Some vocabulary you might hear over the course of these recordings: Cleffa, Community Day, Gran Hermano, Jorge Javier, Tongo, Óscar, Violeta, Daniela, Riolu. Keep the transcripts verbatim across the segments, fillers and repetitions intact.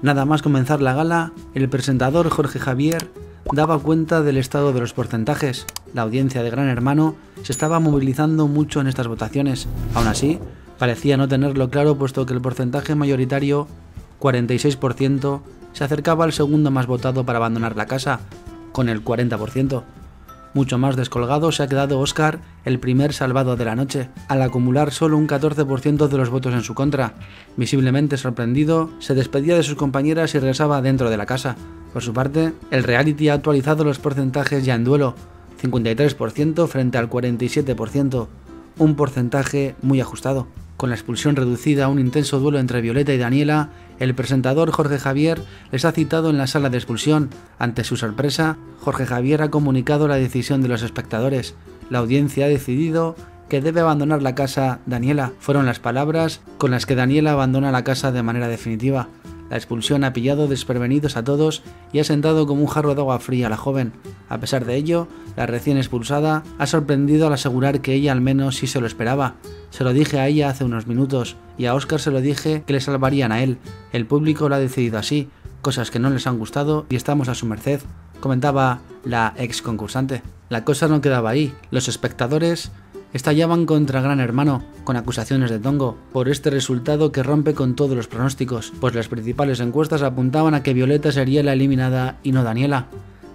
Nada más comenzar la gala, el presentador Jorge Javier daba cuenta del estado de los porcentajes. La audiencia de Gran Hermano se estaba movilizando mucho en estas votaciones. Aún así, parecía no tenerlo claro, puesto que el porcentaje mayoritario, cuarenta y seis por ciento, se acercaba al segundo más votado para abandonar la casa, con el cuarenta por ciento. Mucho más descolgado se ha quedado Óscar, el primer salvado de la noche, al acumular solo un catorce por ciento de los votos en su contra. Visiblemente sorprendido, se despedía de sus compañeras y regresaba dentro de la casa. Por su parte, el reality ha actualizado los porcentajes ya en duelo, cincuenta y tres por ciento frente al cuarenta y siete por ciento, un porcentaje muy ajustado. Con la expulsión reducida a un intenso duelo entre Violeta y Daniela, el presentador Jorge Javier les ha citado en la sala de expulsión. Ante su sorpresa, Jorge Javier ha comunicado la decisión de los espectadores. La audiencia ha decidido que debe abandonar la casa Daniela. Fueron las palabras con las que Daniela abandona la casa de manera definitiva. La expulsión ha pillado desprevenidos a todos y ha sentado como un jarro de agua fría a la joven. A pesar de ello, la recién expulsada ha sorprendido al asegurar que ella al menos sí se lo esperaba. Se lo dije a ella hace unos minutos, y a Óscar se lo dije que le salvarían a él. El público lo ha decidido así, cosas que no les han gustado y estamos a su merced, comentaba la ex concursante. La cosa no quedaba ahí, los espectadores estallaban contra Gran Hermano, con acusaciones de tongo, por este resultado que rompe con todos los pronósticos, pues las principales encuestas apuntaban a que Violeta sería la eliminada y no Daniela.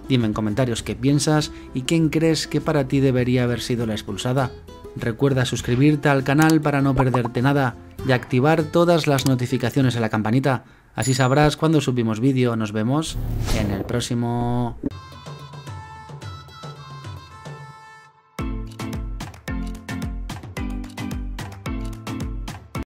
Dime en comentarios qué piensas y quién crees que para ti debería haber sido la expulsada. Recuerda suscribirte al canal para no perderte nada y activar todas las notificaciones en la campanita, así sabrás cuando subimos vídeo. Nos vemos en el próximo...